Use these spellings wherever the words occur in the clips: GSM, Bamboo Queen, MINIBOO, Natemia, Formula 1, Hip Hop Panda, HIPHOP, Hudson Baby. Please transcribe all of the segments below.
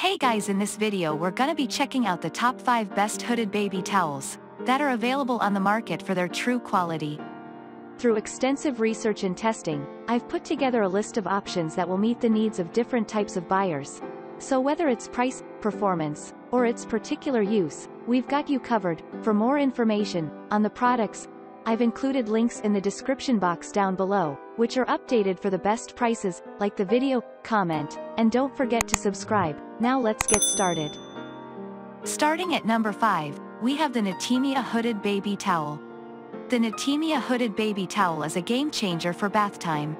Hey guys, in this video we're gonna be checking out the top 5 best hooded baby towels that are available on the market for their true quality. Through extensive research and testing, I've put together a list of options that will meet the needs of different types of buyers. So whether it's price, performance, or its particular use, we've got you covered. For more information on the products, I've included links in the description box down below, which are updated for the best prices. Like the video, comment, and don't forget to subscribe. Now let's get started. Starting at number 5, we have the Natemia Hooded Baby Towel. The Natemia Hooded Baby Towel is a game changer for bath time.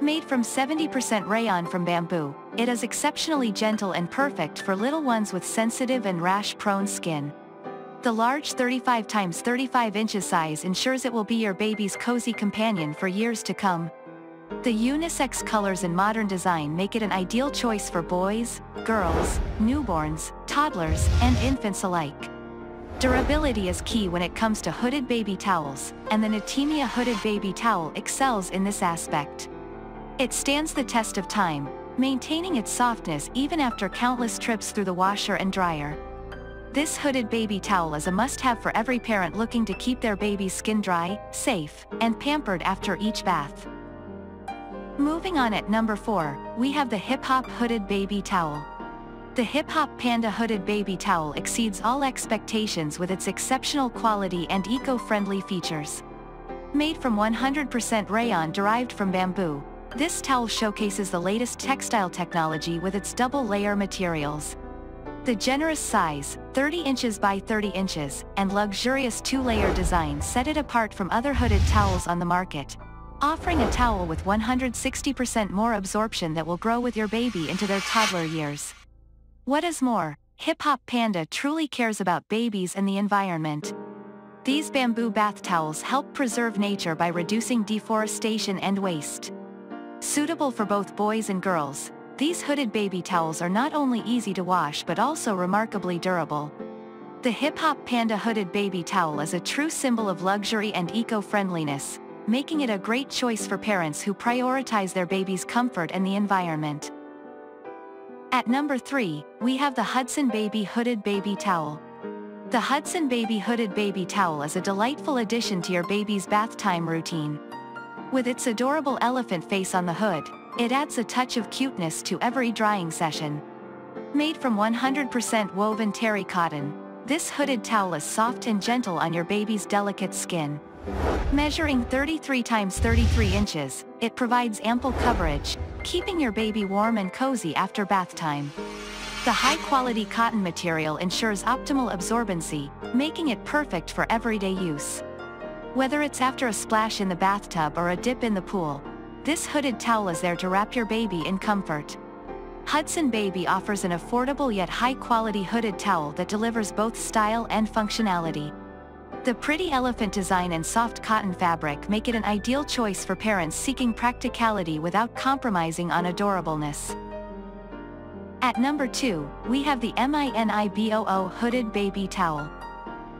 Made from 70% rayon from bamboo, it is exceptionally gentle and perfect for little ones with sensitive and rash-prone skin. The large 35x35 inches size ensures it will be your baby's cozy companion for years to come. The unisex colors and modern design make it an ideal choice for boys, girls, newborns, toddlers, and infants alike. Durability is key when it comes to hooded baby towels, and the Natemia Hooded Baby Towel excels in this aspect. It stands the test of time, maintaining its softness even after countless trips through the washer and dryer. This hooded baby towel is a must-have for every parent looking to keep their baby's skin dry, safe, and pampered after each bath. Moving on, at number 4, we have the Hip Hop Hooded Baby Towel. The Hip Hop Panda Hooded Baby Towel exceeds all expectations with its exceptional quality and eco-friendly features. Made from 100% rayon derived from bamboo, this towel showcases the latest textile technology with its double-layer materials. The generous size, 30 inches by 30 inches, and luxurious two-layer design set it apart from other hooded towels on the market, offering a towel with 160% more absorption that will grow with your baby into their toddler years. What is more, Hip Hop Panda truly cares about babies and the environment. These bamboo bath towels help preserve nature by reducing deforestation and waste. Suitable for both boys and girls, these hooded baby towels are not only easy to wash but also remarkably durable. The Hip Hop Panda Hooded Baby Towel is a true symbol of luxury and eco-friendliness, making it a great choice for parents who prioritize their baby's comfort and the environment. At number 3, we have the Hudson Baby Hooded Baby Towel. The Hudson Baby Hooded Baby Towel is a delightful addition to your baby's bath time routine. With its adorable elephant face on the hood, it adds a touch of cuteness to every drying session. Made from 100% woven terry cotton, this hooded towel is soft and gentle on your baby's delicate skin. Measuring 33x33 inches, it provides ample coverage, keeping your baby warm and cozy after bath time. The high-quality cotton material ensures optimal absorbency, making it perfect for everyday use. Whether it's after a splash in the bathtub or a dip in the pool, this hooded towel is there to wrap your baby in comfort. Hudson Baby offers an affordable yet high-quality hooded towel that delivers both style and functionality. The pretty elephant design and soft cotton fabric make it an ideal choice for parents seeking practicality without compromising on adorableness. At number 2, we have the MINIBOO Hooded Baby Towel.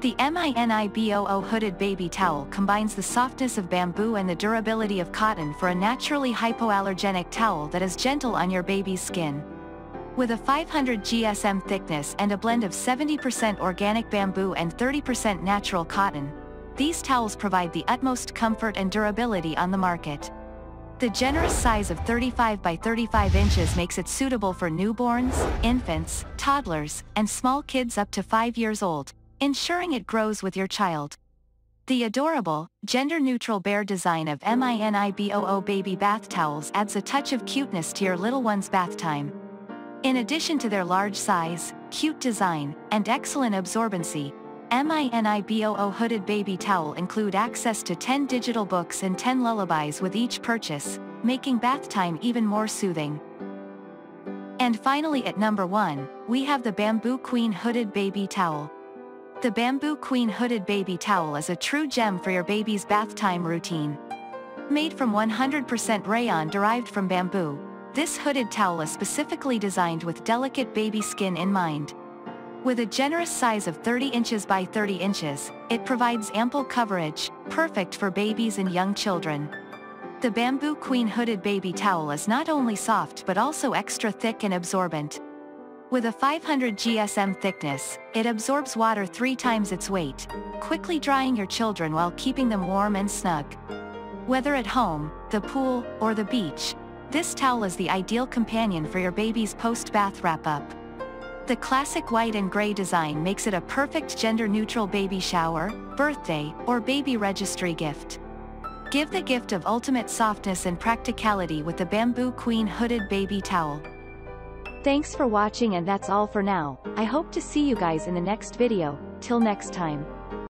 The MINIBOO Hooded Baby Towel combines the softness of bamboo and the durability of cotton for a naturally hypoallergenic towel that is gentle on your baby's skin. With a 500 GSM thickness and a blend of 70% organic bamboo and 30% natural cotton, these towels provide the utmost comfort and durability on the market. The generous size of 35 by 35 inches makes it suitable for newborns, infants, toddlers, and small kids up to 5 years old, ensuring it grows with your child. The adorable, gender-neutral bear design of MINIBOO baby bath towels adds a touch of cuteness to your little one's bath time. In addition to their large size, cute design, and excellent absorbency, MINIBOO Hooded Baby Towel include access to 10 digital books and 10 lullabies with each purchase, making bath time even more soothing. And finally, at number 1, we have the Bamboo Queen Hooded Baby Towel. The Bamboo Queen Hooded Baby Towel is a true gem for your baby's bath time routine. Made from 100% rayon derived from bamboo, this hooded towel is specifically designed with delicate baby skin in mind. With a generous size of 30 inches by 30 inches, it provides ample coverage, perfect for babies and young children. The Bamboo Queen Hooded Baby Towel is not only soft but also extra thick and absorbent. With a 500 GSM thickness, it absorbs water 3 times its weight, quickly drying your children while keeping them warm and snug. Whether at home, the pool, or the beach, this towel is the ideal companion for your baby's post-bath wrap-up. The classic white and gray design makes it a perfect gender-neutral baby shower, birthday, or baby registry gift. Give the gift of ultimate softness and practicality with the Bamboo Queen Hooded Baby Towel. Thanks for watching, and that's all for now. I hope to see you guys in the next video. Till next time.